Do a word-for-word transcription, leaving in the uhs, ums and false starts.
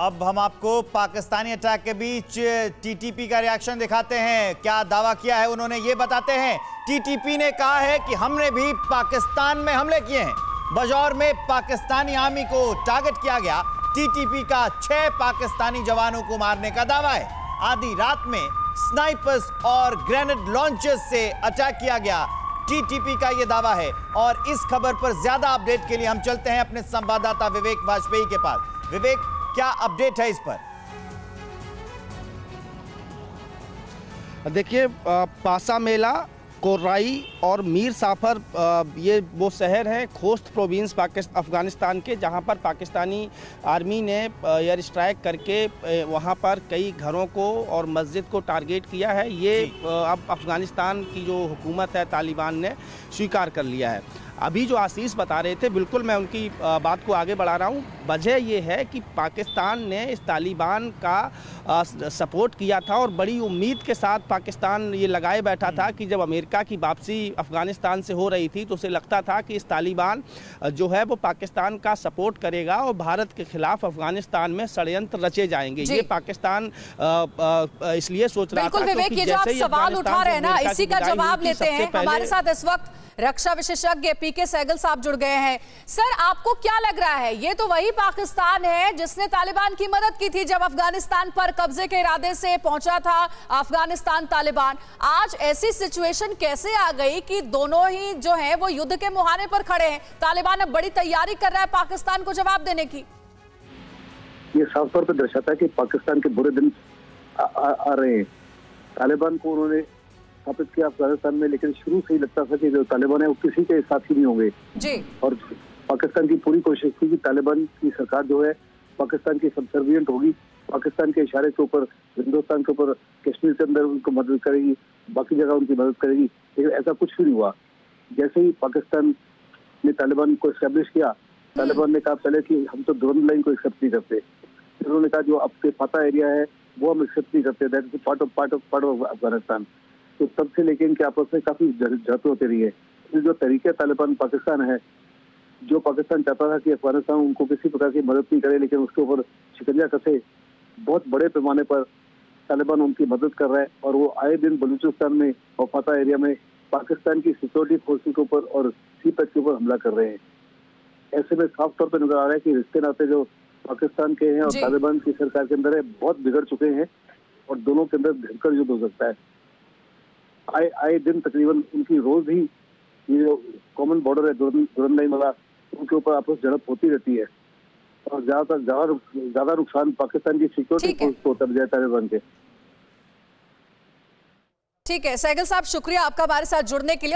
अब हम आपको पाकिस्तानी अटैक के बीच टीटीपी का रिएक्शन दिखाते हैं। क्या दावा किया है उन्होंने ये बताते हैं। टीटीपी ने कहा है कि हमने भी पाकिस्तान में हमले किए हैं। बजौर में पाकिस्तानी आर्मी को टारगेट किया गया। टीटीपी का छह पाकिस्तानी जवानों को मारने का दावा है। आधी रात में स्नाइपर्स और ग्रेनेड लॉन्चर्स से अटैक किया गया, टीटीपी का यह दावा है। और इस खबर पर ज्यादा अपडेट के लिए हम चलते हैं अपने संवाददाता विवेक वाजपेयी के पास। विवेक, क्या अपडेट है इस पर? देखिए, पासा मेला, कोर्राई और मीर साफर ये वो शहर हैं खोस्त प्रोविंस पाकिस्तान अफ़गानिस्तान के, जहां पर पाकिस्तानी आर्मी ने एयर स्ट्राइक करके वहां पर कई घरों को और मस्जिद को टारगेट किया है। ये अब अफ़गानिस्तान की जो हुकूमत है तालिबान ने स्वीकार कर लिया है। अभी जो आशीष बता रहे थे, बिल्कुल मैं उनकी बात को आगे बढ़ा रहा हूँ। वजह ये है कि पाकिस्तान ने इस तालिबान का सपोर्ट किया था और बड़ी उम्मीद के साथ पाकिस्तान ये लगाए बैठा था कि जब अमेरिका की वापसी अफ़गानिस्तान से हो रही थी तो उसे लगता था कि इस तालिबान जो है वो पाकिस्तान का सपोर्ट करेगा और भारत के खिलाफ अफ़गानिस्तान में षड्यंत्र रचे जाएंगे। ये पाकिस्तान इसलिए सोच रहा था। विवेक, ये जो आप सवाल उठा रहे हैं ना, इसी का जवाब लेते हैं। हमारे साथ इस वक्त रक्षा विशेषज्ञ के सैगल साहब जुड़ गए हैं। सर, आपको क्या लग रहा है, ये तो वही पाकिस्तान है जिसने तालिबान की मदद की थी जब अफगानिस्तान पर कब्जे के इरादे से पहुंचा था अफगानिस्तान तालिबान। आज ऐसी सिचुएशन कैसे आ गई कि दोनों ही जो हैं वो युद्ध के मुहाने पर खड़े हैं? तालिबान अब बड़ी तैयारी कर रहा है पाकिस्तान को जवाब देने की। ये साफ तौर पर दर्शाता है कि पाकिस्तान के बुरे दिन आ, आ, आ रहे हैं। तालिबान को उन्होंने स्थापित किया अफगानिस्तान में, लेकिन शुरू से ही लगता था कि जो तालिबान है वो किसी के साथ ही नहीं होंगे जी। और पाकिस्तान की पूरी कोशिश थी कि तालिबान की सरकार जो है पाकिस्तान की सबसर्वियंट होगी, पाकिस्तान के इशारे के ऊपर, हिंदुस्तान के ऊपर, कश्मीर के अंदर उनको मदद करेगी, बाकी जगह उनकी मदद करेगी। लेकिन ऐसा कुछ भी नहीं हुआ। जैसे ही पाकिस्तान ने तालिबान को इस्टेब्लिश किया, तालिबान ने कहा पहले कि हम तो दुरन लाइन को एक्सेप्ट नहीं करते। उन्होंने कहा जो आपके पता एरिया है वो हम एक्सेप्ट नहीं करते, that is part of part of part of Afghanistan. तो तब से लेकिन इनके आपस में काफी झड़प होती रही है। तो जो तरीके तालिबान पाकिस्तान है, जो पाकिस्तान चाहता था कि अफगानिस्तान उनको किसी प्रकार की मदद नहीं करे, लेकिन उसके ऊपर शिकंजा कसे, बहुत बड़े पैमाने पर तालिबान उनकी मदद कर रहा है। और वो आए दिन बलूचिस्तान में और फता एरिया में पाकिस्तान की सिक्योरिटी फोर्सेज के ऊपर और सी पैक के ऊपर हमला कर रहे हैं। ऐसे में साफ तौर पर नजर आ रहा है कि रिश्ते नाते जो पाकिस्तान के हैं और तालिबान की सरकार के अंदर है बहुत बिगड़ चुके हैं और दोनों के अंदर भिड़कर युद्ध हो सकता है। आए आए दिन तकरीबन उनकी रोज ही ये जो कॉमन बॉर्डर है दुरन लाइन वाला, उनके ऊपर आपस झड़प होती रहती है और ज्यादातर ज्यादा ज्यादा नुकसान पाकिस्तान की सिक्योरिटी फोर्स को होता है तालिबान के। ठीक है सैगल साहब, शुक्रिया आपका हमारे साथ जुड़ने के लिए।